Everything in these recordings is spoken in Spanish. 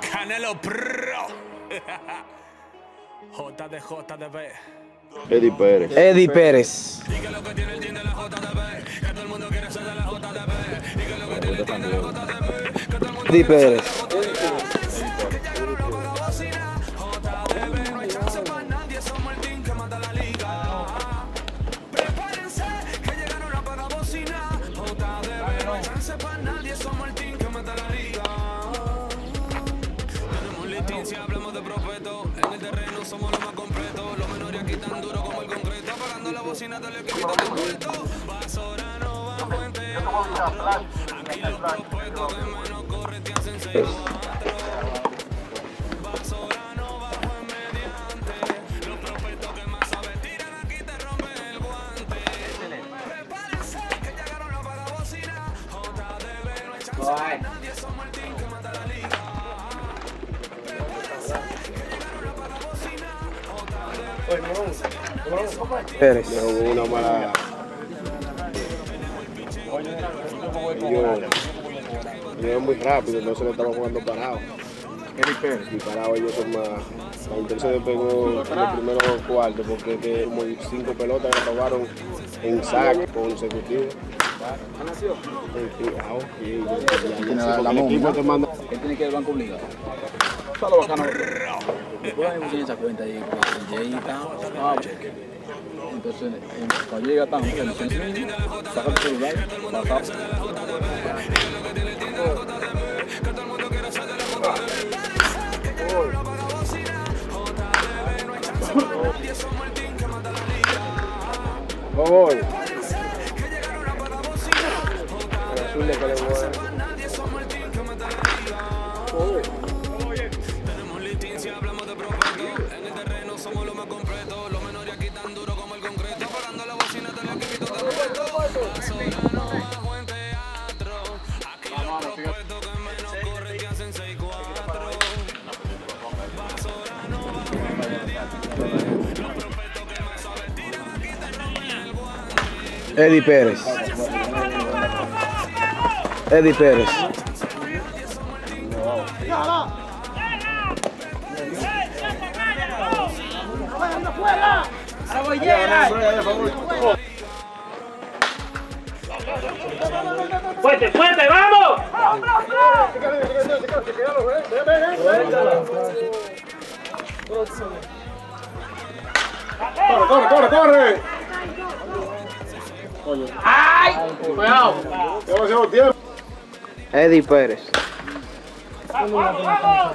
Canelo Pro. J D B. Eddy Pérez. Eddy Pérez. Diga lo que tiene el team de la JDB, que todo el mundo quiere ser de la JDB. Diga lo que tiene el team de la JDB, que todo el mundo quiere ser de la JDB. Si hablamos de profeto, en el terreno somos los más completos. Los menores aquí tan duros como el concreto. Apagando la bocina, dale que quita el vuelto. Basorano, bajo entero. Aquí los propuestos que menos corren te hacen 6-4. Basorano, bajo en mediante. Los propuestos que más sabes tiran aquí te rompen el guante. Prepárense que llegaron los para la bocina. J D B, no hay chance de nadie. Somos el team que manda la liga. Pérez. Yo una mala. Yo muy rápido, no se lo estaba jugando parado. Y parado ellos son más. Entonces se pegó en el primero cuarto porque que como 5 pelotas que acabaron en saco consecutivo. Él tiene que ir al banco obligado. Solo bacano. Entonces, cuando llega tan bueno, saca el celular, baja. Tenemos listín si hablamos de prospecto. En el terreno somos los más completos. Los menores aquí tan duros como el concreto. Apagando la bocina, te la quito de vuelto. Basorano bajo en teatro. Aquí los prospectos que menos corren te hacen 6-4. Basorano bajo en mediante. Los prospectos que más saben tiran aquí te rompen el guante. Eddy Pérez. Eddy Pérez. ¡Fuerte, fuerte, vamos! ¡Corre, corre, corre! ¡Ay! ¡Cuidado! ¡Demasiado tiempo! Eddy Pérez. ¡Vamos, vamos, vamos!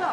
¡No!